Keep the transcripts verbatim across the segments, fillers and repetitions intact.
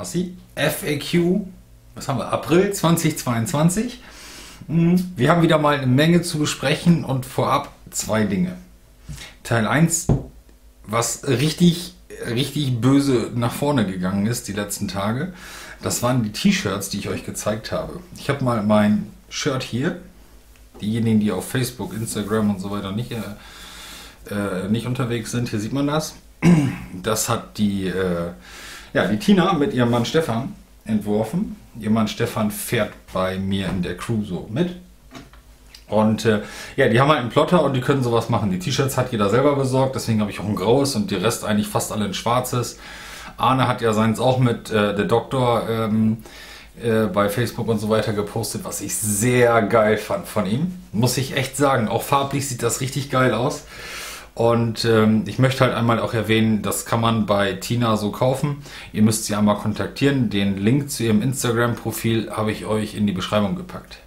R C F A Q, was haben wir, April zweitausendzweiundzwanzig. Wir haben wieder mal eine Menge zu besprechen und vorab zwei Dinge. Teil eins, was richtig, richtig böse nach vorne gegangen ist die letzten Tage, das waren die T-Shirts, die ich euch gezeigt habe. Ich habe mal mein Shirt hier, diejenigen, die auf Facebook, Instagram und so weiter nicht, äh, nicht unterwegs sind, hier sieht man das. Das hat die, äh, ja, die Tina mit ihrem Mann Stefan entworfen. Ihr Mann Stefan fährt bei mir in der Crew so mit. Und äh, ja, die haben halt einen Plotter und die können sowas machen. Die T-Shirts hat jeder selber besorgt, deswegen habe ich auch ein graues und der Rest eigentlich fast alle ein schwarzes. Arne hat ja seins auch mit äh, der Doktor ähm, äh, bei Facebook und so weiter gepostet, was ich sehr geil fand von ihm. Muss ich echt sagen, auch farblich sieht das richtig geil aus. Und ähm, ich möchte halt einmal auch erwähnen, das kann man bei Tina so kaufen. Ihr müsst sie einmal kontaktieren. Den Link zu ihrem Instagram-Profil habe ich euch in die Beschreibung gepackt.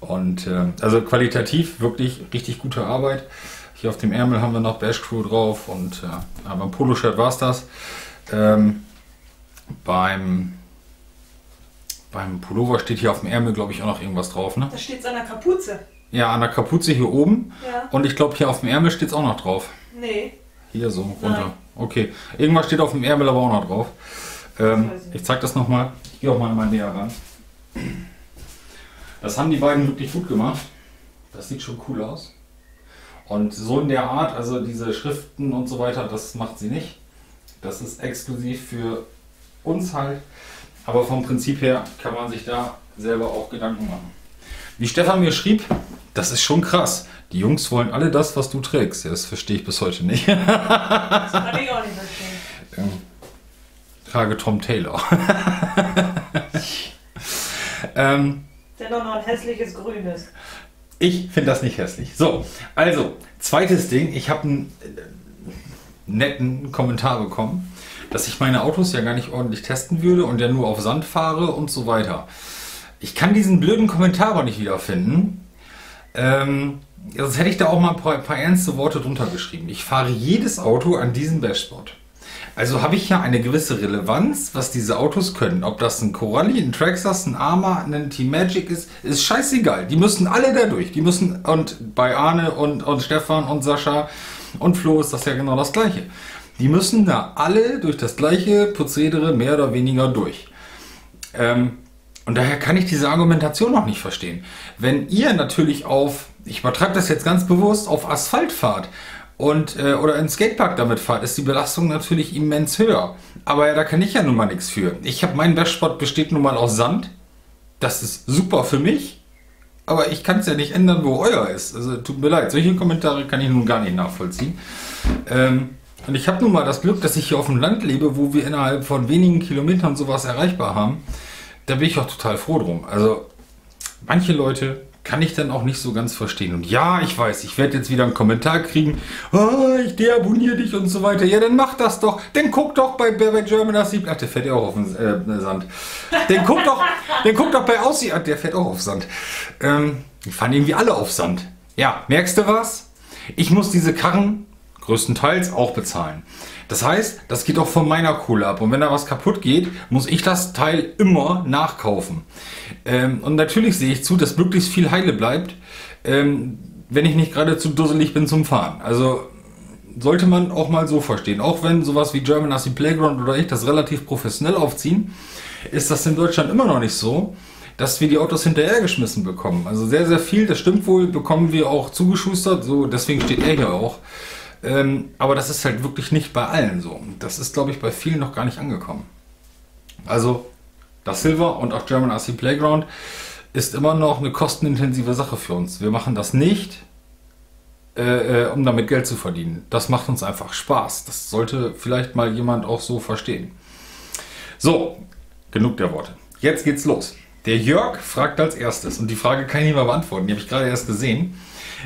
Und äh, also qualitativ wirklich richtig gute Arbeit. Hier auf dem Ärmel haben wir noch Bash Crew drauf und äh, aber im Poloshirt war es das. Ähm, beim, beim Pullover steht hier auf dem Ärmel, glaube ich, auch noch irgendwas drauf. Ne? Da steht es an der Kapuze. Ja, an der Kapuze hier oben. Ja. Und ich glaube, hier auf dem Ärmel steht es auch noch drauf. Nee. Hier so runter. Nein. Okay. Irgendwas steht auf dem Ärmel aber auch noch drauf. Ähm, ich ich zeige das nochmal. Ich gehe auch mal mal näher ran. Das haben die beiden wirklich gut gemacht. Das sieht schon cool aus. Und so in der Art, also diese Schriften und so weiter, das macht sie nicht. Das ist exklusiv für uns halt. Aber vom Prinzip her kann man sich da selber auch Gedanken machen. Wie Stefan mir schrieb, das ist schon krass. Die Jungs wollen alle das, was du trägst. Ja, das verstehe ich bis heute nicht. Das kann ich auch nicht verstehen. Ähm, trage Tom Taylor. ähm, Der hat doch noch ein hässliches Grünes. Ich finde das nicht hässlich. So, also, zweites Ding. Ich habe einen äh, netten Kommentar bekommen, dass ich meine Autos ja gar nicht ordentlich testen würde und ja nur auf Sand fahre und so weiter. Ich kann diesen blöden Kommentar aber nicht wiederfinden. Ähm, sonst hätte ich da auch mal ein paar, ein paar ernste Worte drunter geschrieben. Ich fahre jedes Auto an diesem Dashboard. Also habe ich ja eine gewisse Relevanz, was diese Autos können. Ob das ein Corally, ein Traxxas, ein Arrma, ein Team Magic ist, ist scheißegal. Die müssen alle da durch. Die müssen, und bei Arne und, und Stefan und Sascha und Flo ist das ja genau das Gleiche. Die müssen da alle durch das gleiche Prozedere mehr oder weniger durch. Ähm, Und daher kann ich diese Argumentation noch nicht verstehen. Wenn ihr natürlich auf, ich übertrage das jetzt ganz bewusst, auf Asphalt fahrt und, äh, oder in Skatepark damit fahrt, ist die Belastung natürlich immens höher. Aber ja, da kann ich ja nun mal nichts für. Ich habe, mein Dashboard besteht nun mal aus Sand. Das ist super für mich, aber ich kann es ja nicht ändern, wo euer ist. Also tut mir leid, solche Kommentare kann ich nun gar nicht nachvollziehen. Ähm, und ich habe nun mal das Glück, dass ich hier auf dem Land lebe, wo wir innerhalb von wenigen Kilometern sowas erreichbar haben. Da bin ich auch total froh drum. Also manche Leute kann ich dann auch nicht so ganz verstehen. Und ja, ich weiß, ich werde jetzt wieder einen Kommentar kriegen, oh, ich deabonniere dich und so weiter. Ja, dann mach das doch. Dann guck doch bei, bei, bei German R C. Ach, der fährt ja auch auf den äh, Sand. Dann guck doch, dann guck doch bei Aussie. Ach, der fährt auch auf Sand. Ähm, die fahren irgendwie alle auf Sand. Ja, merkst du was? Ich muss diese Karren größtenteils auch bezahlen. Das heißt, das geht auch von meiner Kohle ab. Und wenn da was kaputt geht, muss ich das Teil immer nachkaufen. Ähm, und natürlich sehe ich zu, dass möglichst viel heile bleibt, ähm, wenn ich nicht gerade zu dusselig bin zum Fahren. Also sollte man auch mal so verstehen. Auch wenn sowas wie German R C Playground oder ich das relativ professionell aufziehen, ist das in Deutschland immer noch nicht so, dass wir die Autos hinterhergeschmissen bekommen. Also sehr, sehr viel, das stimmt wohl, bekommen wir auch zugeschustert. So, deswegen steht er hier auch. Ähm, aber das ist halt wirklich nicht bei allen so. Das ist, glaube ich, bei vielen noch gar nicht angekommen. Also das Silver und auch German R C Playground ist immer noch eine kostenintensive Sache für uns. Wir machen das nicht, äh, äh, um damit Geld zu verdienen. Das macht uns einfach Spaß. Das sollte vielleicht mal jemand auch so verstehen. So, genug der Worte. Jetzt geht's los. Der Jörg fragt als erstes, und die Frage kann ich nicht mal beantworten, die habe ich gerade erst gesehen.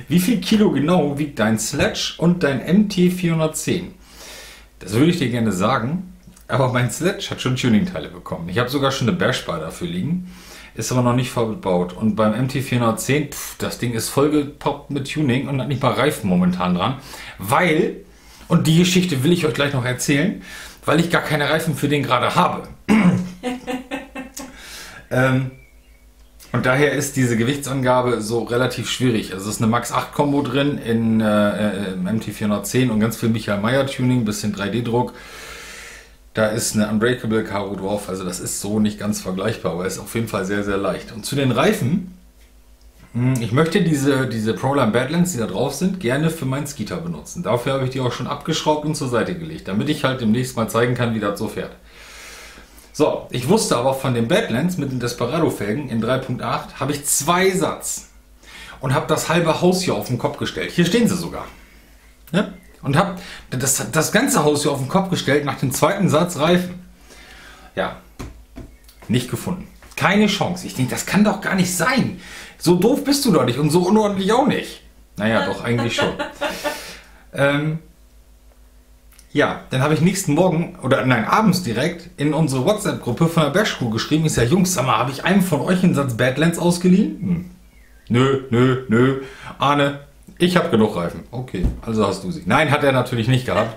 Wie viel Kilo genau wiegt dein Sledge und dein M T vier zehn? Das würde ich dir gerne sagen, aber mein Sledge hat schon Tuningteile bekommen. Ich habe sogar schon eine Bashbar dafür liegen, ist aber noch nicht verbaut. Und beim M T vier zehn, pff, das Ding ist vollgepoppt mit Tuning und hat nicht mal Reifen momentan dran. Weil, und die Geschichte will ich euch gleich noch erzählen, weil ich gar keine Reifen für den gerade habe. Ähm, und daher ist diese Gewichtsangabe so relativ schwierig. Also es ist eine Max acht Combo drin in äh, im M T vier zehn und ganz viel Michael Meyer Tuning, bisschen drei D Druck. Da ist eine Unbreakable Karo drauf, also das ist so nicht ganz vergleichbar, aber ist auf jeden Fall sehr, sehr leicht. Und zu den Reifen, ich möchte diese, diese Proline Badlands, die da drauf sind, gerne für meinen Skeeter benutzen. Dafür habe ich die auch schon abgeschraubt und zur Seite gelegt, damit ich halt demnächst mal zeigen kann, wie das so fährt. So, ich wusste aber von den Badlands mit den Desperado-Felgen in drei Punkt acht habe ich zwei Satz und habe das halbe Haus hier auf den Kopf gestellt. Hier stehen sie sogar. Ja? Und habe das, das ganze Haus hier auf den Kopf gestellt nach dem zweiten Satz Reifen. Ja, nicht gefunden. Keine Chance. Ich denke, das kann doch gar nicht sein. So doof bist du doch nicht und so unordentlich auch nicht. Naja, doch, eigentlich schon. ähm, ja, dann habe ich nächsten Morgen, oder nein, abends direkt, in unsere WhatsApp-Gruppe von der Bash Crew geschrieben. Ich sage, Jungs, sag mal, habe ich einem von euch einen Satz Badlands ausgeliehen? Hm. Nö, nö, nö. Arne, ich habe genug Reifen. Okay, also hast du sie. Nein, hat er natürlich nicht gehabt.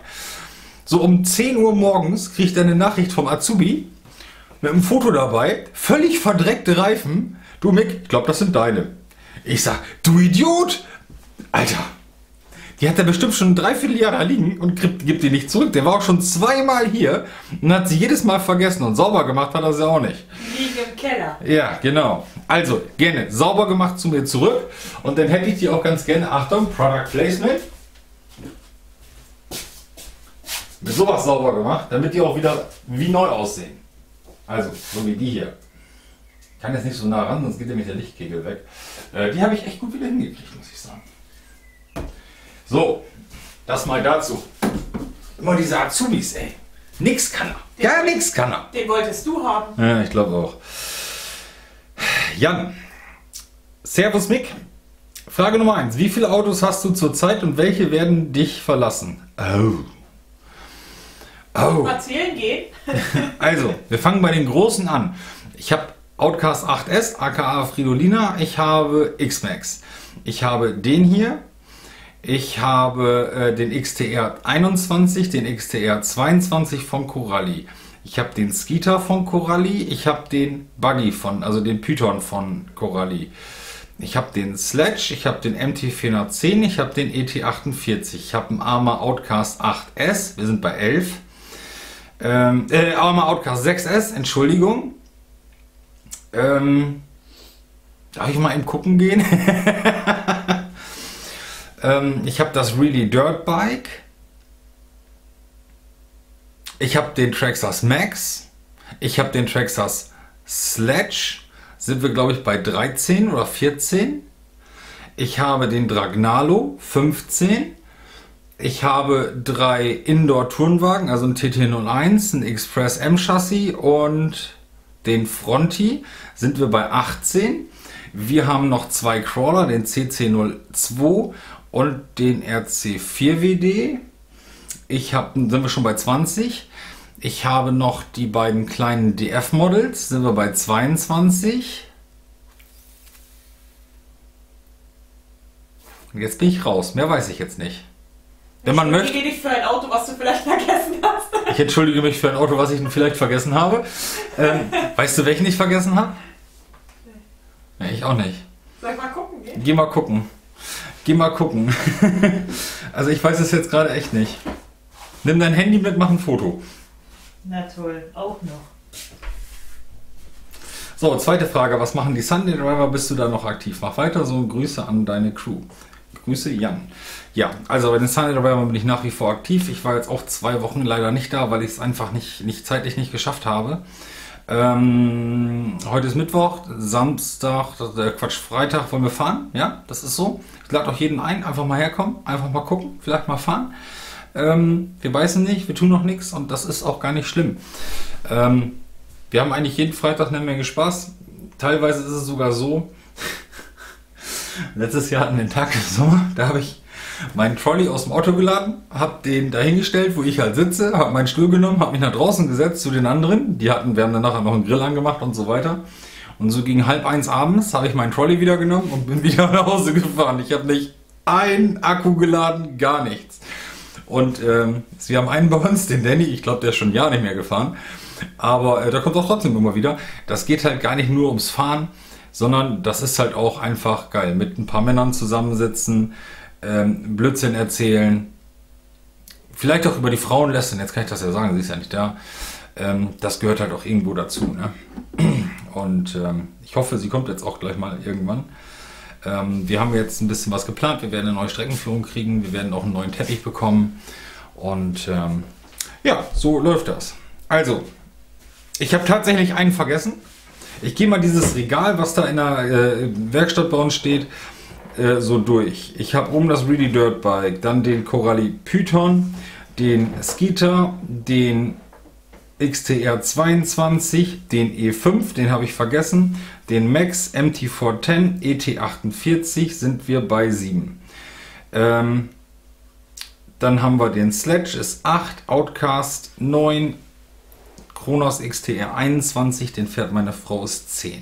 So um zehn Uhr morgens kriegt er eine Nachricht vom Azubi mit einem Foto dabei. Völlig verdreckte Reifen. Du Mick, ich glaube, das sind deine. Ich sag, du Idiot! Alter, die hat er bestimmt schon dreiviertel Jahre da liegen und kriegt, gibt die nicht zurück. Der war auch schon zweimal hier und hat sie jedes Mal vergessen und sauber gemacht hat er sie auch nicht. Liegen im Keller. Ja, genau. Also, gerne sauber gemacht zu mir zurück und dann hätte ich die auch ganz gerne, Achtung, Product Placement. Mit sowas sauber gemacht, damit die auch wieder wie neu aussehen. Also, so wie die hier. Ich kann jetzt nicht so nah ran, sonst geht nämlich der Lichtkegel weg. Äh, die habe ich echt gut wieder hingekriegt, muss ich sagen. So, das mal dazu. Immer diese Azubis, ey. Nix kann er. Gar nix kann er. Den wolltest du haben. Ja, ich glaube auch. Jan. Servus Mick. Frage Nummer eins. Wie viele Autos hast du zurzeit und welche werden dich verlassen? Oh. Oh. Mal zählen gehen. Also, wir fangen bei den Großen an. Ich habe Outcast acht S, aka Fridolina. Ich habe X-Max. Ich habe den hier. Ich habe äh, den X T R einundzwanzig, den X T R zweiundzwanzig von Corally. Ich habe den Skeeter von Corally. Ich habe den Buggy von, also den Python von Corally. Ich habe den Sledge. Ich habe den M T vier zehn. Ich habe den E T achtundvierzig. Ich habe einen Arrma Outcast acht S. Wir sind bei elf. Ähm, äh, Arrma Outcast sechs S. Entschuldigung. Ähm, darf ich mal eben gucken gehen? ähm, ich habe das Reely Dirt Bike. Ich habe den Traxxas Max. Ich habe den Traxxas Sledge. Sind wir, glaube ich, bei dreizehn oder vierzehn. Ich habe den Dragnalo fünfzehn. Ich habe drei Indoor-Tourenwagen, also ein T T null eins, ein Express M-Chassis und den Fronti, sind wir bei achtzehn. Wir haben noch zwei Crawler, den C C null zwei und den R C vier W D. Ich habe, sind wir schon bei zwanzig. Ich habe noch die beiden kleinen D F-Models, sind wir bei zweiundzwanzig. Und jetzt bin ich raus, mehr weiß ich jetzt nicht. Wenn man möchte. Ich entschuldige dich für ein Auto, was du vielleicht vergessen hast. Ich entschuldige mich für ein Auto, was ich vielleicht vergessen habe. Ähm, weißt du, welchen ich vergessen habe? Nee. Nee, ich auch nicht. Soll ich mal gucken gehen? Geh mal gucken. Geh mal gucken. Also ich weiß es jetzt gerade echt nicht. Nimm dein Handy mit, mach ein Foto. Na toll, auch noch. So, zweite Frage. Was machen die Sunday Driver? Bist du da noch aktiv? Mach weiter so und Grüße an deine Crew. Grüße, Jan. Ja, also bei den Sunday Driver bin ich nach wie vor aktiv. Ich war jetzt auch zwei Wochen leider nicht da, weil ich es einfach nicht, nicht zeitlich nicht geschafft habe. Ähm, heute ist Mittwoch, Samstag, äh, Quatsch, Freitag wollen wir fahren. Ja, das ist so. Ich lade auch jeden ein, einfach mal herkommen, einfach mal gucken, vielleicht mal fahren. Ähm, wir beißen nicht, wir tun noch nichts und das ist auch gar nicht schlimm. Ähm, wir haben eigentlich jeden Freitag eine Menge Spaß. Teilweise ist es sogar so. Letztes Jahr hatten wir den Tag im Sommer, da habe ich meinen Trolley aus dem Auto geladen, habe den dahingestellt, wo ich halt sitze, habe meinen Stuhl genommen, habe mich nach draußen gesetzt zu den anderen, die hatten, wir haben dann nachher noch einen Grill angemacht und so weiter. Und so gegen halb eins abends habe ich meinen Trolley wieder genommen und bin wieder nach Hause gefahren. Ich habe nicht einen Akku geladen, gar nichts. Und ähm, wir haben einen bei uns, den Danny, ich glaube, der ist schon ein Jahr nicht mehr gefahren. Aber äh, da kommt auch trotzdem immer wieder. Das geht halt gar nicht nur ums Fahren, sondern das ist halt auch einfach geil. Mit ein paar Männern zusammensitzen, ähm, Blödsinn erzählen. Vielleicht auch über die Frauen lästern. Jetzt kann ich das ja sagen, sie ist ja nicht da. Ähm, das gehört halt auch irgendwo dazu. Ne? Und ähm, ich hoffe, sie kommt jetzt auch gleich mal irgendwann. Ähm, wir haben jetzt ein bisschen was geplant. Wir werden eine neue Streckenführung kriegen. Wir werden auch einen neuen Teppich bekommen. Und ähm, ja, so läuft das. Also, ich habe tatsächlich einen vergessen. Ich gehe mal dieses Regal, was da in der äh, Werkstatt bei uns steht, äh, so durch. Ich habe oben das Reely Dirt Bike, dann den Corally Python, den Skeeter, den X T R zweiundzwanzig, den E fünf, den habe ich vergessen, den Max, M T vier zehn, E T achtundvierzig, sind wir bei sieben. Ähm, dann haben wir den Sledge, ist acht, Outcast neun, Kronos X T R einundzwanzig, den fährt meine Frau, ist zehn.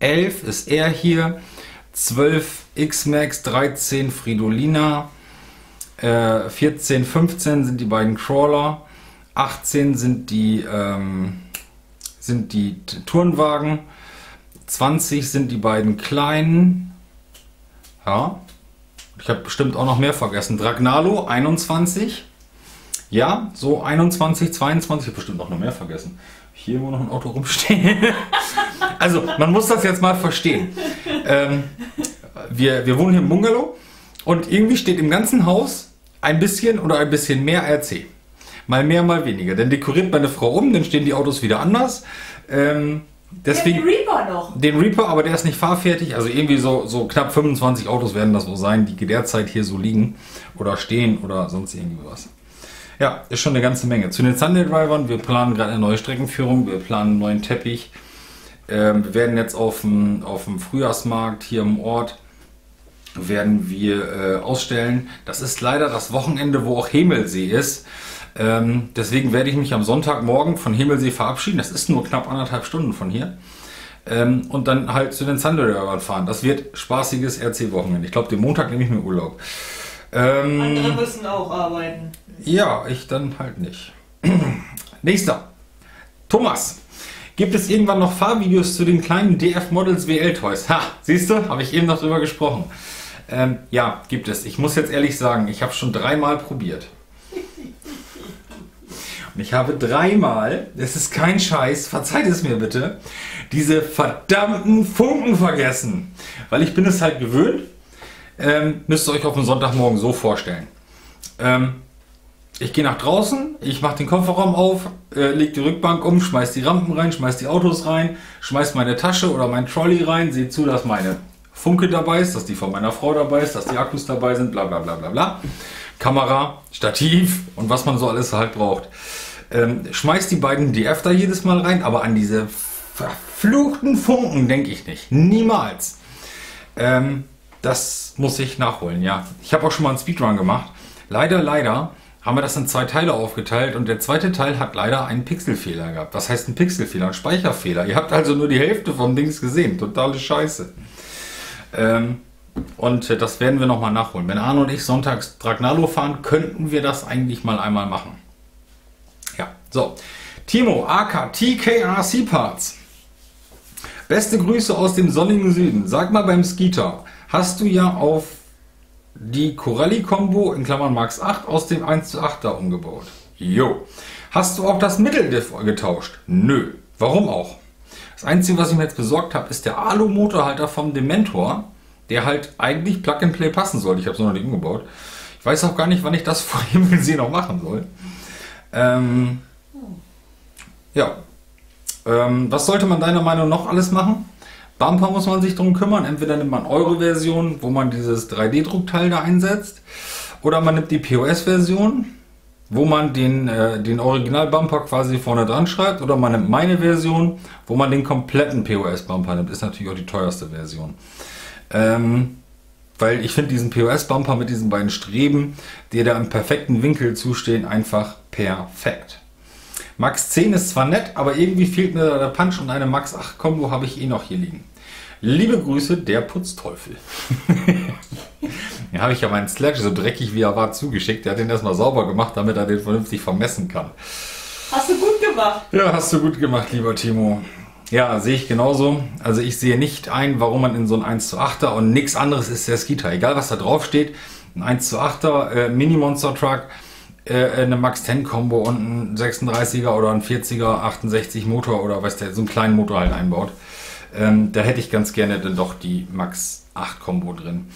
elf ist er hier, zwölf X-Max, dreizehn Fridolina, äh, vierzehn, fünfzehn sind die beiden Crawler, achtzehn sind die, ähm, sind die Turnwagen, zwanzig sind die beiden kleinen, ja, ich habe bestimmt auch noch mehr vergessen, Dragnalo einundzwanzig, ja, so einundzwanzig, zweiundzwanzig, ich bestimmt auch noch mehr vergessen. Hier wo noch ein Auto rumstehen. Also, man muss das jetzt mal verstehen. Ähm, wir, wir wohnen hier im Bungalow und irgendwie steht im ganzen Haus ein bisschen oder ein bisschen mehr R C. Mal mehr, mal weniger. Dann dekoriert meine Frau um, dann stehen die Autos wieder anders. Ähm, deswegen, ja, den Reaper noch. Den Reaper, aber der ist nicht fahrfertig. Also irgendwie so, so knapp fünfundzwanzig Autos werden das so sein, die derzeit hier so liegen oder stehen oder sonst irgendwie was. Ja, ist schon eine ganze Menge. Zu den Sunday Drivern, wir planen gerade eine neue Streckenführung, wir planen einen neuen Teppich. Ähm, wir werden jetzt auf dem, auf dem Frühjahrsmarkt hier im Ort werden wir äh, ausstellen. Das ist leider das Wochenende, wo auch Himmelsee ist. Ähm, deswegen werde ich mich am Sonntagmorgen von Himmelsee verabschieden. Das ist nur knapp anderthalb Stunden von hier. Ähm, und dann halt zu den Sunday Drivern fahren. Das wird spaßiges R C-Wochenende. Ich glaube, den Montag nehme ich mir Urlaub. Ähm, Andere müssen auch arbeiten. Ja, ich dann halt nicht. Nächster. Thomas. Gibt es irgendwann noch Fahrvideos zu den kleinen D F Models W L Toys? Ha, siehst du, habe ich eben noch drüber gesprochen. Ähm, ja, gibt es. Ich muss jetzt ehrlich sagen, ich habe schon dreimal probiert. Und ich habe dreimal, das ist kein Scheiß, verzeiht es mir bitte, diese verdammten Funken vergessen. Weil ich bin es halt gewöhnt. Ähm, müsst ihr euch auf den Sonntagmorgen so vorstellen. Ähm, Ich gehe nach draußen, ich mache den Kofferraum auf, äh, lege die Rückbank um, schmeiß die Rampen rein, schmeiß die Autos rein, schmeiß meine Tasche oder mein Trolley rein, sehe zu, dass meine Funke dabei ist, dass die von meiner Frau dabei ist, dass die Akkus dabei sind, bla bla bla bla bla. Kamera, Stativ und was man so alles halt braucht. Ähm, schmeiß die beiden D F da jedes Mal rein, aber an diese verfluchten Funken denke ich nicht. Niemals. Ähm, das muss ich nachholen, ja. Ich habe auch schon mal einen Speedrun gemacht. Leider, leider haben wir das in zwei Teile aufgeteilt und der zweite Teil hat leider einen Pixelfehler gehabt. Was heißt ein Pixelfehler? Ein Speicherfehler. Ihr habt also nur die Hälfte vom Dings gesehen. Totale Scheiße. Ähm, und das werden wir nochmal nachholen. Wenn Arne und ich sonntags Dragnalo fahren, könnten wir das eigentlich mal einmal machen. Ja, so. Timo, A K, T K R C Parts. Beste Grüße aus dem sonnigen Süden. Sag mal beim Skeeter, hast du ja auf die Corally-Kombo in Klammern Max acht aus dem eins zu achter umgebaut. Jo. Hast du auch das Mitteldiff getauscht? Nö. Warum auch? Das Einzige, was ich mir jetzt besorgt habe, ist der Alu-Motorhalter vom Dementor, der halt eigentlich Plug-and-Play passen soll. Ich habe es noch nicht umgebaut. Ich weiß auch gar nicht, wann ich das vor Himmelsee noch machen soll. Ähm, ja. Ähm, was sollte man deiner Meinung nach noch alles machen? Bumper muss man sich drum kümmern. Entweder nimmt man eure Version, wo man dieses drei D Druckteil da einsetzt, oder man nimmt die P O S-Version, wo man den, äh, den Original-Bumper quasi vorne dran schreibt, oder man nimmt meine Version, wo man den kompletten P O S-Bumper nimmt. Ist natürlich auch die teuerste Version. Ähm, weil ich finde diesen P O S-Bumper mit diesen beiden Streben, die da im perfekten Winkel zustehen, einfach perfekt. Max zehn ist zwar nett, aber irgendwie fehlt mir der Punch und eine Max acht Combo habe ich eh noch hier liegen. Liebe Grüße, der Putzteufel. Da habe ich ja meinen Sledge, so dreckig wie er war, zugeschickt. Der hat den erstmal sauber gemacht, damit er den vernünftig vermessen kann. Hast du gut gemacht. gemacht. Ja, hast du gut gemacht, lieber Timo. Ja, sehe ich genauso. Also ich sehe nicht ein, warum man in so ein eins zu achter und nichts anderes ist der Skeeter. Egal, was da drauf steht, ein eins zu achter äh, Mini-Monster-Truck, äh, eine Max zehn Combo und ein sechsunddreißiger oder ein vierziger achtundsechzig Motor oder was der, so einen kleinen Motor halt einbaut. Ähm, da hätte ich ganz gerne dann doch die Max acht Combo drin.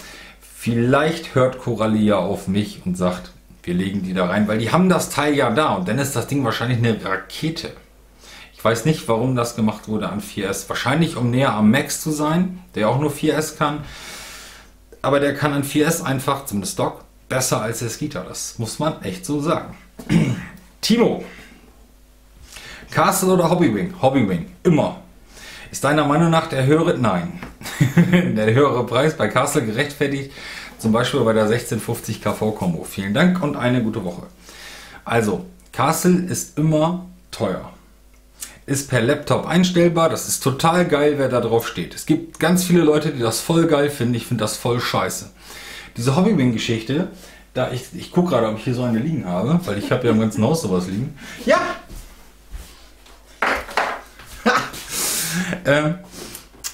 Vielleicht hört Corally ja auf mich und sagt, wir legen die da rein, weil die haben das Teil ja da und dann ist das Ding wahrscheinlich eine Rakete. Ich weiß nicht, warum das gemacht wurde an vier S. Wahrscheinlich, um näher am Max zu sein, der auch nur vier S kann. Aber der kann an vier S einfach, zumindest Stock, besser als der Skeeter. Das muss man echt so sagen. Timo, Castle oder Hobbywing? Hobbywing, immer. Ist deiner Meinung nach der höhere? Nein. Der höhere Preis bei Castle gerechtfertigt, zum Beispiel bei der sechzehn fünfzig K V Combo. Vielen Dank und eine gute Woche. Also, Castle ist immer teuer. Ist per Laptop einstellbar. Das ist total geil, wer da drauf steht. Es gibt ganz viele Leute, die das voll geil finden. Ich finde das voll scheiße. Diese Hobbywing-Geschichte, da ich, ich gucke gerade, ob ich hier so eine liegen habe, weil ich habe ja im ganzen Haus sowas liegen. Ja! Äh,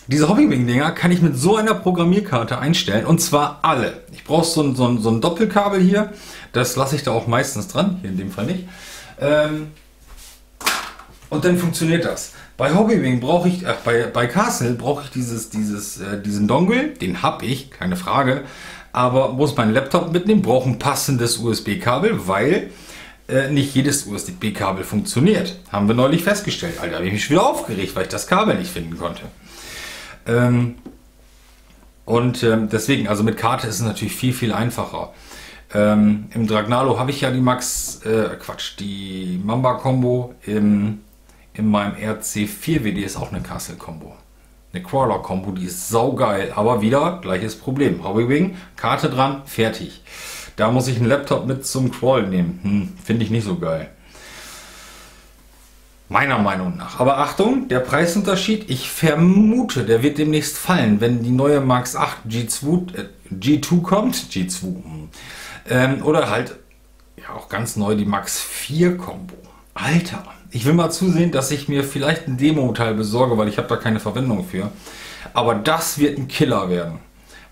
diese Hobbywing-Dinger kann ich mit so einer Programmierkarte einstellen, und zwar alle. Ich brauche so ein, so, ein, so ein Doppelkabel hier, das lasse ich da auch meistens dran, hier in dem Fall nicht. Ähm, und dann funktioniert das. Bei Hobbywing brauche ich, äh, bei, bei Castle brauche ich dieses, dieses, äh, diesen Dongle, den habe ich, keine Frage, aber muss meinen Laptop mitnehmen, brauche ein passendes U S B-Kabel, weil Äh, nicht jedes U S B-Kabel funktioniert. Haben wir neulich festgestellt. Alter, habe ich mich wieder aufgeregt, weil ich das Kabel nicht finden konnte. Ähm, und ähm, deswegen, also mit Karte ist es natürlich viel, viel einfacher. Ähm, Im Dragnalo habe ich ja die Max, äh, Quatsch, die Mamba-Kombo. Im, in meinem R C vier W D ist auch eine Castle-Kombo. Eine Crawler-Kombo, die ist saugeil. Aber wieder, gleiches Problem. Hobbywing, Karte dran, fertig. Da muss ich einen Laptop mit zum Crawl nehmen. Hm, finde ich nicht so geil. Meiner Meinung nach. Aber Achtung, der Preisunterschied, ich vermute, der wird demnächst fallen, wenn die neue Max acht G zwei, äh, G zwei kommt. G zwei. Ähm, oder halt ja auch ganz neu die Max vier Combo. Alter, ich will mal zusehen, dass ich mir vielleicht ein Demo-Teil besorge, weil ich habe da keine Verwendung für. Aber das wird ein Killer werden.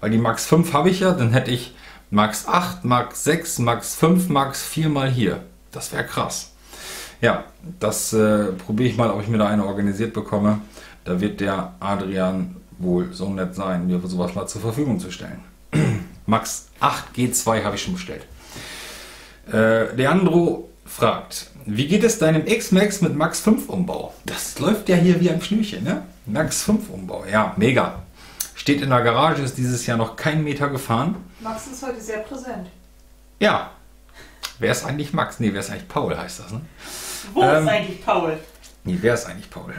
Weil die Max fünf habe ich ja, dann hätte ich Max acht, Max sechs, Max fünf, Max vier mal hier. Das wäre krass. Ja, das äh, probiere ich mal, ob ich mir da eine organisiert bekomme. Da wird der Adrian wohl so nett sein, mir sowas mal zur Verfügung zu stellen. Max acht G zwei habe ich schon bestellt. Äh, Leandro fragt, wie geht es deinem X-Max mit Max fünf Umbau? Das läuft ja hier wie ein Schnürchen, ne? Max fünf Umbau, ja, mega. Steht in der Garage, ist dieses Jahr noch kein Meter gefahren. Max ist heute sehr präsent. Ja. Wer ist eigentlich Max? Nee, wer ist eigentlich Paul, heißt das, ne? Wo ähm, ist eigentlich Paul? Nee, wer ist eigentlich Paul?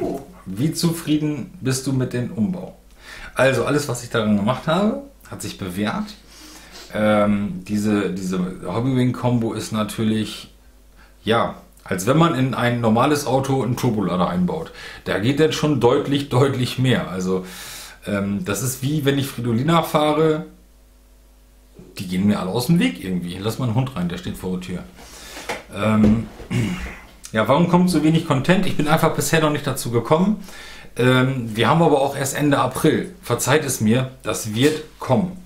Oh. Wie zufrieden bist du mit dem Umbau? Also, alles, was ich daran gemacht habe, hat sich bewährt. Ähm, diese diese Hobbywing-Kombo ist natürlich, ja, als wenn man in ein normales Auto einen Turbolader einbaut. Da geht dann schon deutlich, deutlich mehr. Also, das ist wie, wenn ich Fridolina fahre, die gehen mir alle aus dem Weg irgendwie. Lass mal einen Hund rein, der steht vor der Tür. Ähm, ja, warum kommt so wenig Content? Ich bin einfach bisher noch nicht dazu gekommen. Ähm, wir haben aber auch erst Ende April. Verzeiht es mir, das wird kommen.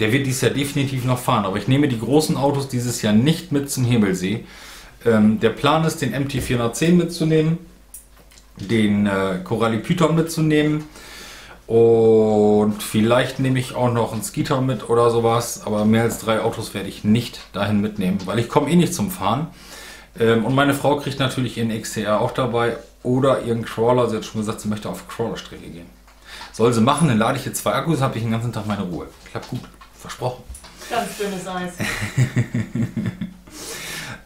Der wird dieses Jahr definitiv noch fahren, aber ich nehme die großen Autos dieses Jahr nicht mit zum Himmelsee. Ähm, der Plan ist, den M T vier zehn mitzunehmen. Den äh, Corally Python mitzunehmen und vielleicht nehme ich auch noch einen Skeeter mit oder sowas, aber mehr als drei Autos werde ich nicht dahin mitnehmen, weil ich komme eh nicht zum Fahren. Ähm, und meine Frau kriegt natürlich ihren X T R auch dabei oder ihren Crawler. Sie hat schon gesagt, sie möchte auf Crawler-Strecke gehen. Soll sie machen, dann lade ich jetzt zwei Akkus, habe ich den ganzen Tag meine Ruhe. Klappt gut, versprochen. Ganz dünnes Eis.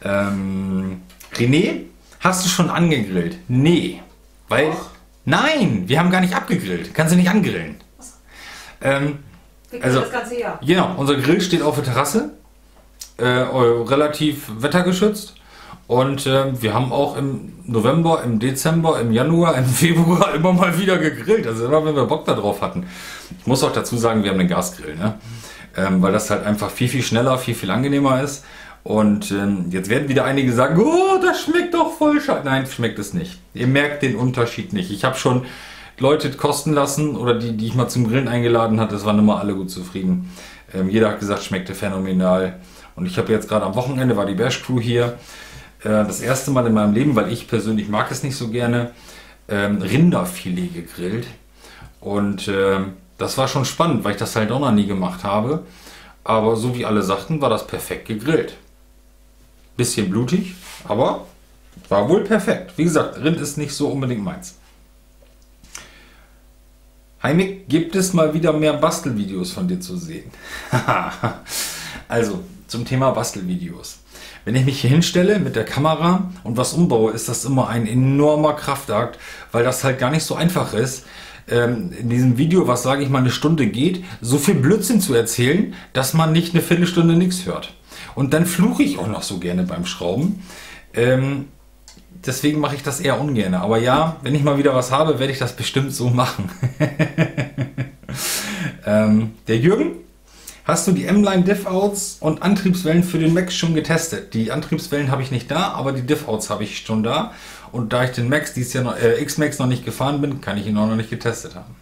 ähm, René, hast du schon angegrillt? Nee. Weil, nein, wir haben gar nicht abgegrillt. Kannst du nicht angrillen. Ähm, also, das ganze Jahr. Genau, unser Grill steht auf der Terrasse, äh, relativ wettergeschützt. Und äh, wir haben auch im November, im Dezember, im Januar, im Februar immer mal wieder gegrillt. Also immer, wenn wir Bock darauf hatten. Ich muss auch dazu sagen, wir haben einen Gasgrill, ne? Ähm, weil das halt einfach viel, viel schneller, viel, viel angenehmer ist. Und ähm, jetzt werden wieder einige sagen, oh, das schmeckt doch voll scheiße. Nein, schmeckt es nicht. Ihr merkt den Unterschied nicht. Ich habe schon Leute kosten lassen oder die, die ich mal zum Grillen eingeladen hatte, das waren immer alle gut zufrieden. Ähm, jeder hat gesagt, schmeckte phänomenal. Und ich habe jetzt gerade am Wochenende, war die Bash Crew hier, äh, das erste Mal in meinem Leben, weil ich persönlich mag es nicht so gerne, ähm, Rinderfilet gegrillt. Und äh, das war schon spannend, weil ich das halt auch noch nie gemacht habe. Aber so wie alle sagten, war das perfekt gegrillt. Bisschen blutig, aber war wohl perfekt. Wie gesagt, Rind ist nicht so unbedingt meins. Hi Mick, gibt es mal wieder mehr Bastelvideos von dir zu sehen? Also, zum Thema Bastelvideos. Wenn ich mich hier hinstelle mit der Kamera und was umbaue, ist das immer ein enormer Kraftakt, weil das halt gar nicht so einfach ist, in diesem Video, was sage ich mal eine Stunde geht, so viel Blödsinn zu erzählen, dass man nicht eine Viertelstunde nichts hört. Und dann fluche ich auch noch so gerne beim Schrauben. Ähm, deswegen mache ich das eher ungern. Aber ja, wenn ich mal wieder was habe, werde ich das bestimmt so machen. ähm, der Jürgen, hast du die M-Line Diff-Outs und Antriebswellen für den Max schon getestet? Die Antriebswellen habe ich nicht da, aber die Diff-Outs habe ich schon da. Und da ich den Max dies Jahr noch, äh, X-Max noch nicht gefahren bin, kann ich ihn auch noch nicht getestet haben.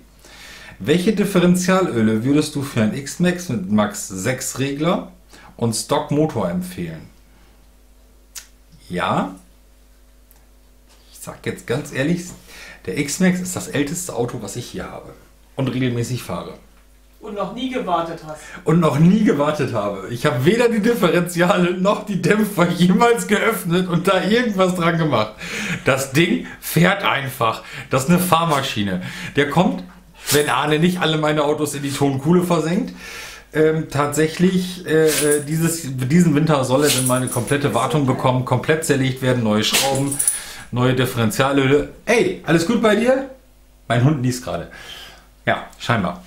Welche Differentialöle würdest du für einen X-Max mit Max sechs Regler und Stock-Motor empfehlen? Ja, ich sag jetzt ganz ehrlich, der X-Max ist das älteste Auto, was ich hier habe und regelmäßig fahre. Und noch nie gewartet hast. Und noch nie gewartet habe. Ich habe weder die Differentiale noch die Dämpfer jemals geöffnet und da irgendwas dran gemacht. Das Ding fährt einfach. Das ist eine Fahrmaschine. Der kommt, wenn Arne nicht alle meine Autos in die Tonkuhle versenkt, ähm, tatsächlich äh, dieses, diesen Winter soll er dann mal eine komplette Wartung bekommen, komplett zerlegt werden, neue Schrauben, neue Differentialöle. Ey, alles gut bei dir? Mein Hund niest gerade. Ja, scheinbar.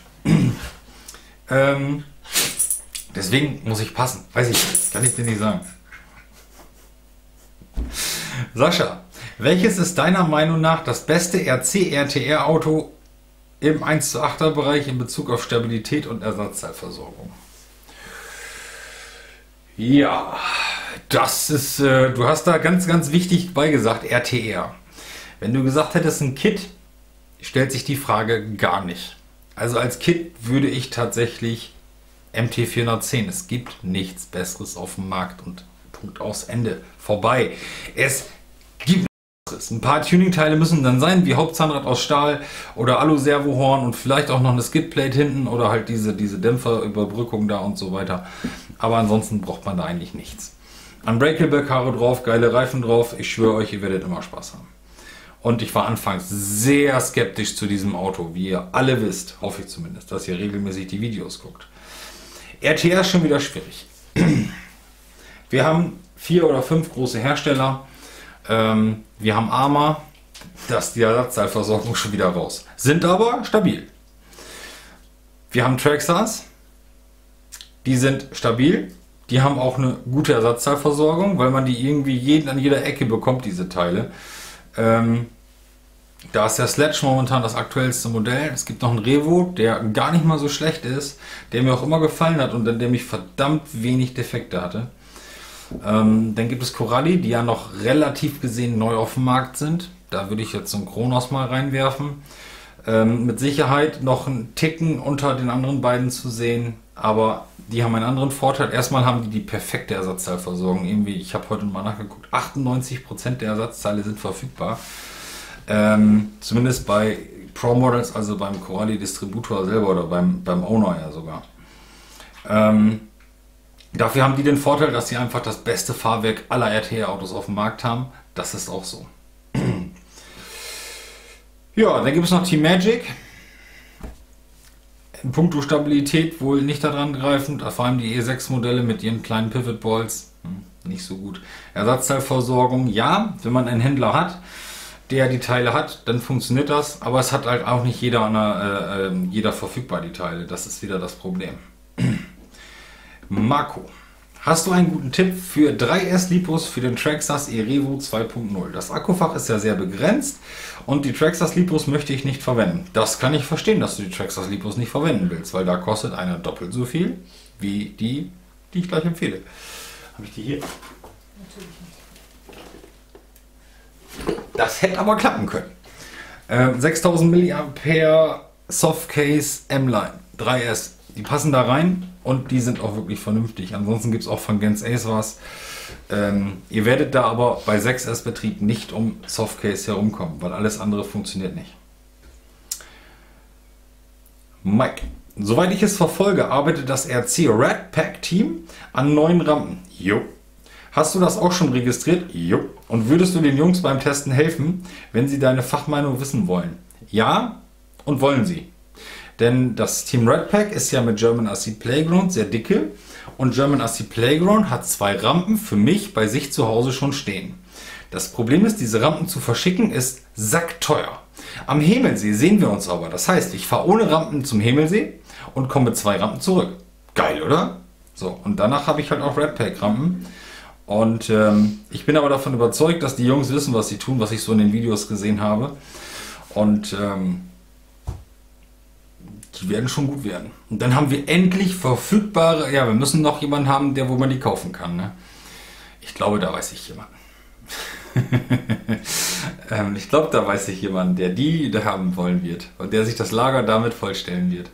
Ähm, deswegen muss ich passen. Weiß ich, kann ich dir nicht sagen. Sascha, welches ist deiner Meinung nach das beste R C R T R Auto im eins zu achter Bereich in Bezug auf Stabilität und Ersatzteilversorgung? Ja, das ist, äh, du hast da ganz, ganz wichtig beigesagt, R T R. Wenn du gesagt hättest, ein Kit, stellt sich die Frage gar nicht. Also als Kit würde ich tatsächlich M T vier zehn. Es gibt nichts Besseres auf dem Markt und Punkt aus Ende. Vorbei. Es gibt nichts Besseres. Ein paar Tuning-Teile müssen dann sein, wie Hauptzahnrad aus Stahl oder Alu-Servohorn und vielleicht auch noch eine Skidplate hinten oder halt diese, diese Dämpferüberbrückung da und so weiter. Aber ansonsten braucht man da eigentlich nichts. Unbreakable-Karre drauf, geile Reifen drauf. Ich schwöre euch, ihr werdet immer Spaß haben. Und ich war anfangs sehr skeptisch zu diesem Auto, wie ihr alle wisst, hoffe ich zumindest, dass ihr regelmäßig die Videos guckt. R T R ist schon wieder schwierig. Wir haben vier oder fünf große Hersteller. Wir haben Arrma, dass die Ersatzteilversorgung schon wieder raus. Sind aber stabil. Wir haben Traxxas, die sind stabil. Die haben auch eine gute Ersatzteilversorgung, weil man die irgendwie jeden an jeder Ecke bekommt, diese Teile. Ähm, da ist der Sledge momentan das aktuellste Modell. Es gibt noch einen Revo, der gar nicht mal so schlecht ist, der mir auch immer gefallen hat und der mich verdammt wenig Defekte hatte. Ähm, dann gibt es Corally, die ja noch relativ gesehen neu auf dem Markt sind. Da würde ich jetzt so einen Kronos mal reinwerfen. Ähm, mit Sicherheit noch einen Ticken unter den anderen beiden zu sehen, aber die haben einen anderen Vorteil. Erstmal haben die die perfekte Ersatzteilversorgung. Irgendwie, ich habe heute mal nachgeguckt, achtundneunzig Prozent der Ersatzteile sind verfügbar. Ähm, zumindest bei Pro Models, also beim Corally Distributor selber oder beim, beim Owner ja sogar. Ähm, dafür haben die den Vorteil, dass sie einfach das beste Fahrwerk aller R T R Autos auf dem Markt haben. Das ist auch so. Ja, dann gibt es noch Team Magic. In puncto Stabilität wohl nicht daran greifend, vor allem die E sechs Modelle mit ihren kleinen Pivot Balls, hm, nicht so gut. Ersatzteilversorgung, ja, wenn man einen Händler hat, der die Teile hat, dann funktioniert das, aber es hat halt auch nicht jeder, eine, äh, jeder verfügbar die Teile, das ist wieder das Problem. Marco, hast du einen guten Tipp für drei S Lipos für den Traxxas E-Revo zwei punkt null? Das Akkufach ist ja sehr begrenzt und die Traxxas Lipos möchte ich nicht verwenden. Das kann ich verstehen, dass du die Traxxas Lipos nicht verwenden willst, weil da kostet einer doppelt so viel wie die, die ich gleich empfehle. Habe ich die hier? Natürlich nicht. Das hätte aber klappen können. Ähm, sechstausend Milliampere Softcase M-Line drei S. Die passen da rein und die sind auch wirklich vernünftig. Ansonsten gibt es auch von Gens Ace was. Ähm, ihr werdet da aber bei sechs S Betrieb nicht um Softcase herumkommen, weil alles andere funktioniert nicht. Mike. Soweit ich es verfolge, arbeitet das R C Red Pack Team an neuen Rampen. Jo. Hast du das auch schon registriert? Jo. Und würdest du den Jungs beim Testen helfen, wenn sie deine Fachmeinung wissen wollen? Ja, und wollen sie. Denn das Team Red Pack ist ja mit German R C Playground sehr dicke. Und German R C Playground hat zwei Rampen für mich bei sich zu Hause schon stehen. Das Problem ist, diese Rampen zu verschicken ist sackteuer. Am Himmelsee sehen wir uns aber. Das heißt, ich fahre ohne Rampen zum Himmelsee und komme mit zwei Rampen zurück. Geil, oder? So, und danach habe ich halt auch Red Pack Rampen. Und ähm, ich bin aber davon überzeugt, dass die Jungs wissen, was sie tun, was ich so in den Videos gesehen habe. Und ähm, die werden schon gut werden. Und dann haben wir endlich verfügbare... Ja, wir müssen noch jemanden haben, der wo man die kaufen kann. Ne? Ich glaube, da weiß ich jemanden. ähm, ich glaube, da weiß ich jemanden, der die haben wollen wird. Und der sich das Lager damit vollstellen wird.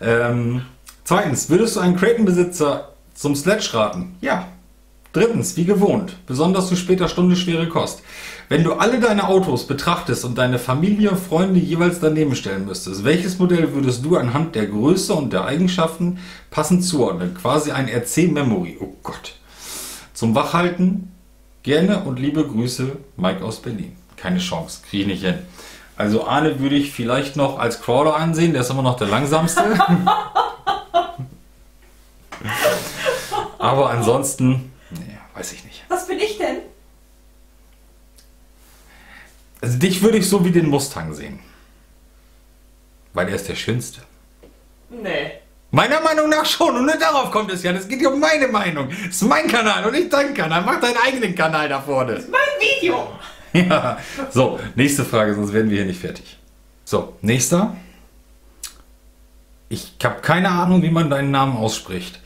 Ähm, zweitens, würdest du einen Cratenbesitzer zum Sledge raten? Ja. Drittens, wie gewohnt, besonders zu später Stunde schwere Kost. Wenn du alle deine Autos betrachtest und deine Familie und Freunde jeweils daneben stellen müsstest, welches Modell würdest du anhand der Größe und der Eigenschaften passend zuordnen? Quasi ein R C-Memory. Oh Gott. Zum Wachhalten, gerne und liebe Grüße, Mike aus Berlin. Keine Chance, kriege ich nicht hin. Also Arne würde ich vielleicht noch als Crawler ansehen, der ist immer noch der langsamste. Aber ansonsten, nee, weiß ich nicht. Was bin ich denn? Also dich würde ich so wie den Mustang sehen. Weil er ist der schönste. Nee. Meiner Meinung nach schon und nur darauf kommt es ja. Das geht hier um meine Meinung. Das ist mein Kanal und nicht dein Kanal. Mach deinen eigenen Kanal da vorne. Das ist mein Video. Ja, so, nächste Frage, sonst werden wir hier nicht fertig. So, nächster. Ich habe keine Ahnung, wie man deinen Namen ausspricht.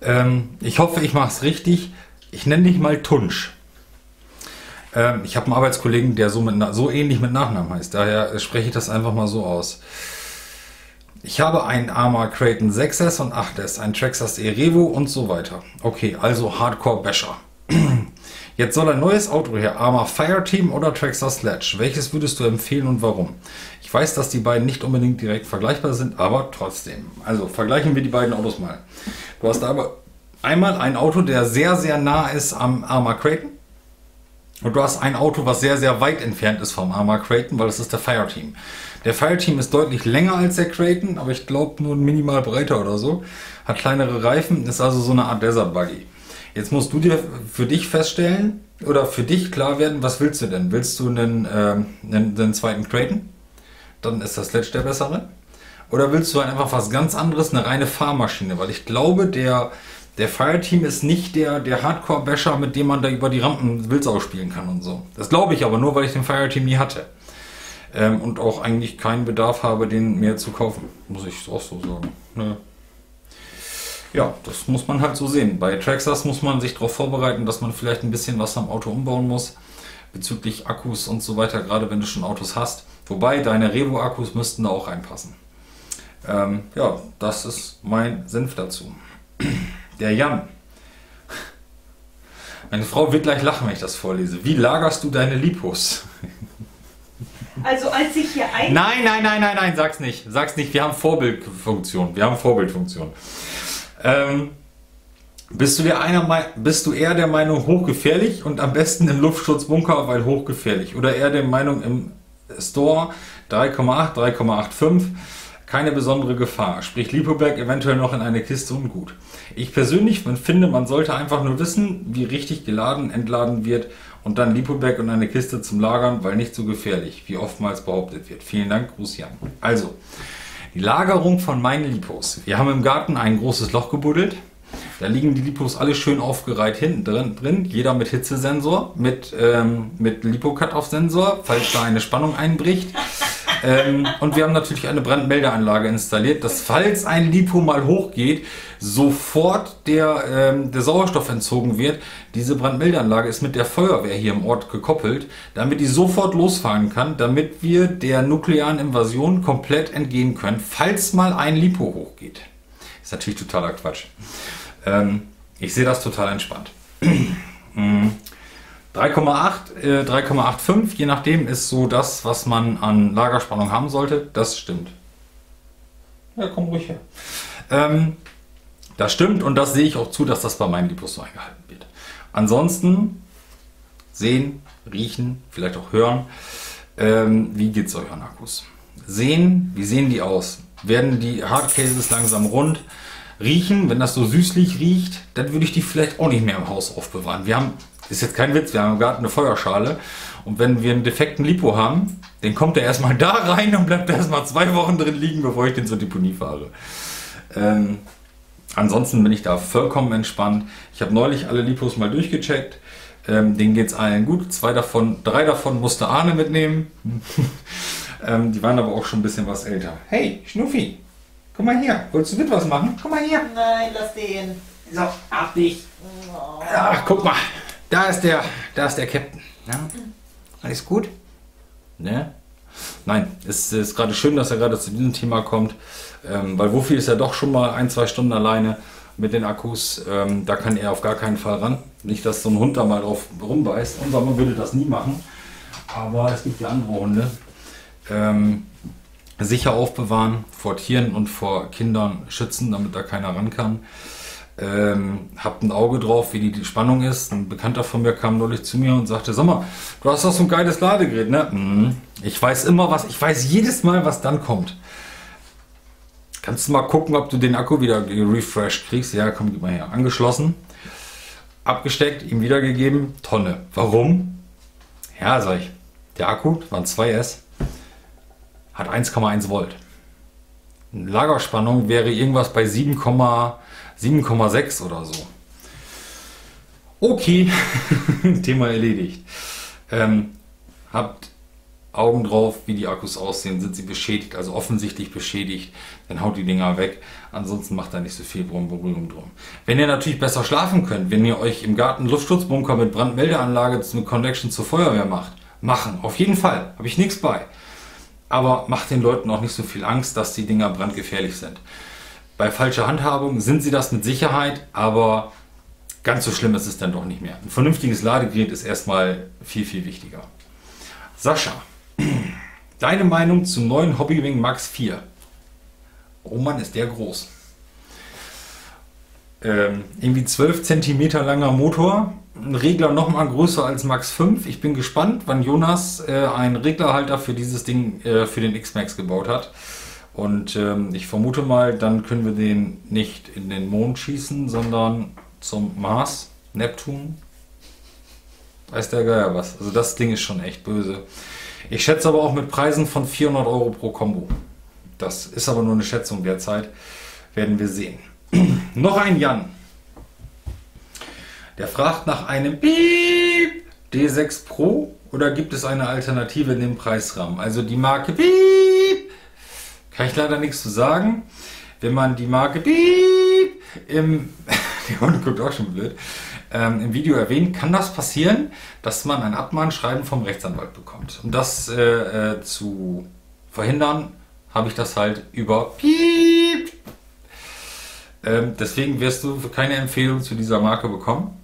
Ähm, ich hoffe, ich mache es richtig. Ich nenne dich mal Tunsch. Ähm, ich habe einen Arbeitskollegen, der so, mit, so ähnlich mit Nachnamen heißt. Daher spreche ich das einfach mal so aus. Ich habe einen Arrma Creighton sechs S und acht S, einen Traxxas E-Revo und so weiter. Okay, also Hardcore-Basher. Jetzt soll ein neues Auto her, Arrma Fireteam oder Traxxas Sledge. Welches würdest du empfehlen und warum? Ich weiß, dass die beiden nicht unbedingt direkt vergleichbar sind, aber trotzdem. Also vergleichen wir die beiden Autos mal. Du hast aber einmal ein Auto, der sehr, sehr nah ist am Arrma Creighton. Und du hast ein Auto, was sehr, sehr weit entfernt ist vom Arrma Creighton, weil das ist der Fireteam. Der Fireteam ist deutlich länger als der Creighton, aber ich glaube nur minimal breiter oder so. Hat kleinere Reifen, ist also so eine Art Desert Buggy. Jetzt musst du dir für dich feststellen oder für dich klar werden, was willst du denn? Willst du einen, äh, einen, einen zweiten Creighton? Dann ist das Sledge der bessere. Oder willst du einfach was ganz anderes, eine reine Fahrmaschine? Weil ich glaube, der, der Fireteam ist nicht der, der Hardcore-Basher, mit dem man da über die Rampen Wildsau spielen kann und so. Das glaube ich aber nur, weil ich den Fireteam nie hatte. Ähm, und auch eigentlich keinen Bedarf habe, den mir zu kaufen. Muss ich auch so sagen. Nö. Ja, das muss man halt so sehen. Bei Traxxas muss man sich darauf vorbereiten, dass man vielleicht ein bisschen was am Auto umbauen muss, bezüglich Akkus und so weiter, gerade wenn du schon Autos hast. Wobei, deine Revo-Akkus müssten da auch reinpassen. Ähm, ja, das ist mein Senf dazu. Der Jan. Meine Frau wird gleich lachen, wenn ich das vorlese. Wie lagerst du deine Lipos? Also als ich hier ein... Nein, nein, nein, nein, nein, sag's nicht. Sag's nicht, wir haben Vorbildfunktion. Wir haben Vorbildfunktion. Ähm, bist, du der einer, bist du eher der Meinung hochgefährlich und am besten im Luftschutzbunker, weil hochgefährlich? Oder eher der Meinung im Store drei Komma acht, drei Komma fünfundachtzig, keine besondere Gefahr, sprich Lipoberg eventuell noch in eine Kiste und gut. Ich persönlich finde, man sollte einfach nur wissen, wie richtig geladen, entladen wird und dann Lipoberg und eine Kiste zum Lagern, weil nicht so gefährlich, wie oftmals behauptet wird. Vielen Dank, Gruß Jan. Also, die Lagerung von meinen Lipos. Wir haben im Garten ein großes Loch gebuddelt. Da liegen die Lipos alle schön aufgereiht hinten drin, drin. Jeder mit Hitzesensor, mit, ähm, mit Lipo-Cut-Off-Sensor, falls da eine Spannung einbricht. Ähm, und wir haben natürlich eine Brandmeldeanlage installiert, dass falls ein Lipo mal hochgeht, sofort der, ähm, der Sauerstoff entzogen wird. Diese Brandmeldeanlage ist mit der Feuerwehr hier im Ort gekoppelt, damit die sofort losfahren kann, damit wir der nuklearen Invasion komplett entgehen können, falls mal ein Lipo hochgeht. Ist natürlich totaler Quatsch. Ähm, ich sehe das total entspannt. drei Komma acht, äh, drei Komma fünfundachtzig, je nachdem, ist so das, was man an Lagerspannung haben sollte. Das stimmt. Ja, komm ruhig her. Ähm, das stimmt und das sehe ich auch zu, dass das bei meinen Lipos so eingehalten wird. Ansonsten sehen, riechen, vielleicht auch hören. Ähm, wie geht es euch an Akkus? Sehen, wie sehen die aus? Werden die Hardcases langsam rund? Riechen, wenn das so süßlich riecht, dann würde ich die vielleicht auch nicht mehr im Haus aufbewahren. Wir haben, ist jetzt kein Witz, wir haben im Garten eine Feuerschale und wenn wir einen defekten Lipo haben, dann kommt der erstmal da rein und bleibt erstmal zwei Wochen drin liegen, bevor ich den zur Deponie fahre. Ähm, ansonsten bin ich da vollkommen entspannt. Ich habe neulich alle Lipos mal durchgecheckt. Ähm, denen geht es allen gut. Zwei davon, drei davon musste Arne mitnehmen. ähm, die waren aber auch schon ein bisschen was älter. Hey, Schnuffi! Guck mal hier, wolltest du mit was machen? Guck mal hier. Nein, lass den. So, ab dich. Oh. Ach, guck mal. Da ist der, da ist der Captain. Ja? Alles gut? Ne? Nein, es ist gerade schön, dass er gerade zu diesem Thema kommt. Ähm, weil Wuffi ist ja doch schon mal ein, zwei Stunden alleine mit den Akkus. Ähm, da kann er auf gar keinen Fall ran. Nicht, dass so ein Hund da mal drauf rumbeißt. Unser Mann würde das nie machen. Aber es gibt ja andere Hunde. Ähm, Sicher aufbewahren, vor Tieren und vor Kindern schützen, damit da keiner ran kann. Ähm, habt ein Auge drauf, wie die, die Spannung ist. Ein Bekannter von mir kam neulich zu mir und sagte: Sag mal, du hast doch so ein geiles Ladegerät, ne? Mhm. Ich weiß immer was, ich weiß jedes Mal, was dann kommt. Kannst du mal gucken, ob du den Akku wieder refreshed kriegst? Ja, komm, gib mal her. Angeschlossen, abgesteckt, ihm wiedergegeben, Tonne. Warum? Ja, sag ich, der Akku, das waren zwei S. Hat eins Komma eins Volt. Lagerspannung wäre irgendwas bei sieben Komma sechs oder so. Okay, Thema erledigt. Ähm, habt Augen drauf, wie die Akkus aussehen. Sind sie beschädigt, also offensichtlich beschädigt, dann haut die Dinger weg. Ansonsten macht da nicht so viel Berührung drum. Wenn ihr natürlich besser schlafen könnt, wenn ihr euch im Garten Luftschutzbunker mit Brandmeldeanlage eine Connection zur Feuerwehr macht, machen. Auf jeden Fall, habe ich nichts bei. Aber macht den Leuten auch nicht so viel Angst, dass die Dinger brandgefährlich sind. Bei falscher Handhabung sind sie das mit Sicherheit, aber ganz so schlimm ist es dann doch nicht mehr. Ein vernünftiges Ladegerät ist erstmal viel, viel wichtiger. Sascha, deine Meinung zum neuen Hobbywing Max vier? Oh Mann, ist der groß. Ähm, irgendwie zwölf Zentimeter langer Motor. Ein Regler noch mal größer als Max fünf. Ich bin gespannt, wann Jonas äh, einen Reglerhalter für dieses Ding, äh, für den X-Max gebaut hat. Und ähm, ich vermute mal, dann können wir den nicht in den Mond schießen, sondern zum Mars, Neptun. Weiß der Geier was. Also das Ding ist schon echt böse. Ich schätze aber auch mit Preisen von vierhundert Euro pro Kombo. Das ist aber nur eine Schätzung derzeit. Werden wir sehen. Noch ein Jan. Der fragt nach einem Piep D sechs Pro oder gibt es eine Alternative in dem Preisrahmen? Also die Marke Piep kann ich leider nichts zu sagen. Wenn man die Marke Piep im, die Hunde guckt auch schon blöd, ähm, im Video erwähnt, kann das passieren, dass man ein Abmahnschreiben vom Rechtsanwalt bekommt. Um das äh, äh, zu verhindern, habe ich das halt über Piep. Ähm, deswegen wirst du keine Empfehlung zu dieser Marke bekommen.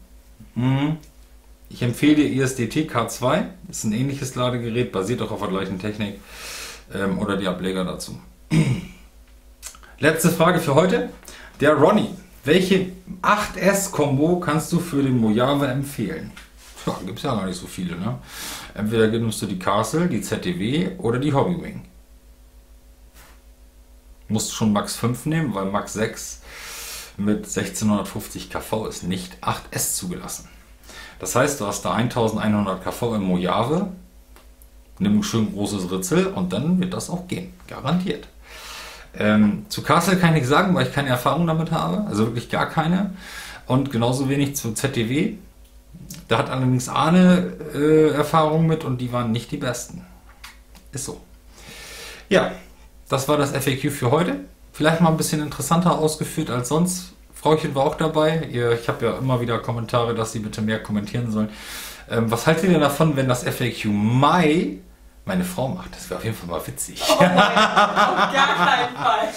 Ich empfehle dir I S D T K zwei, ist ein ähnliches Ladegerät, basiert auch auf der gleichen Technik ähm, oder die Ableger dazu. Letzte Frage für heute, der Ronny. Welche acht S-Kombo kannst du für den Mojave empfehlen? Ja, gibt es ja gar nicht so viele, ne? Entweder nimmst du die Castle, die Z D W oder die Hobbywing. Musst schon Max fünf nehmen, weil Max sechs mit sechzehnhundertfünfzig K V ist nicht acht S zugelassen. Das heißt, du hast da eintausendeinhundert K V im Mojave, nimm ein schön großes Ritzel und dann wird das auch gehen, garantiert. Ähm, zu Castle kann ich sagen, weil ich keine Erfahrung damit habe, also wirklich gar keine. Und genauso wenig zu Z D W. Da hat allerdings Arne äh, Erfahrung mit und die waren nicht die besten. Ist so. Ja, das war das F A Q für heute. Vielleicht mal ein bisschen interessanter ausgeführt als sonst. Frauchen war auch dabei. Ihr, ich habe ja immer wieder Kommentare, dass sie bitte mehr kommentieren sollen. Ähm, was haltet ihr davon, wenn das F A Q Mai meine Frau macht? Das wäre auf jeden Fall mal witzig. Oh mein, auf gar keinen Fall.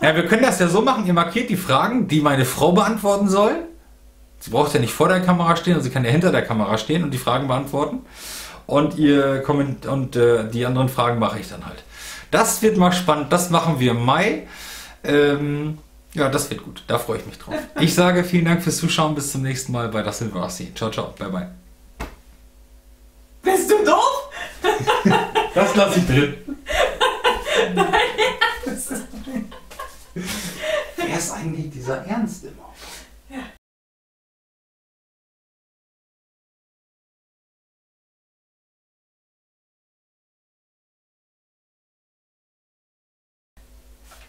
Ja, wir können das ja so machen. Ihr markiert die Fragen, die meine Frau beantworten soll. Sie braucht ja nicht vor der Kamera stehen, also sie kann ja hinter der Kamera stehen und die Fragen beantworten. Und, ihr Komment und äh, die anderen Fragen mache ich dann halt. Das wird mal spannend. Das machen wir im Mai. Ähm, ja, das wird gut. Da freue ich mich drauf. Ich sage vielen Dank fürs Zuschauen. Bis zum nächsten Mal bei Das Silver R C. Ciao, ciao. Bye, bye. Bist du doof? Das lasse ich drin. Nein, Ernst. Wer ist eigentlich dieser Ernste?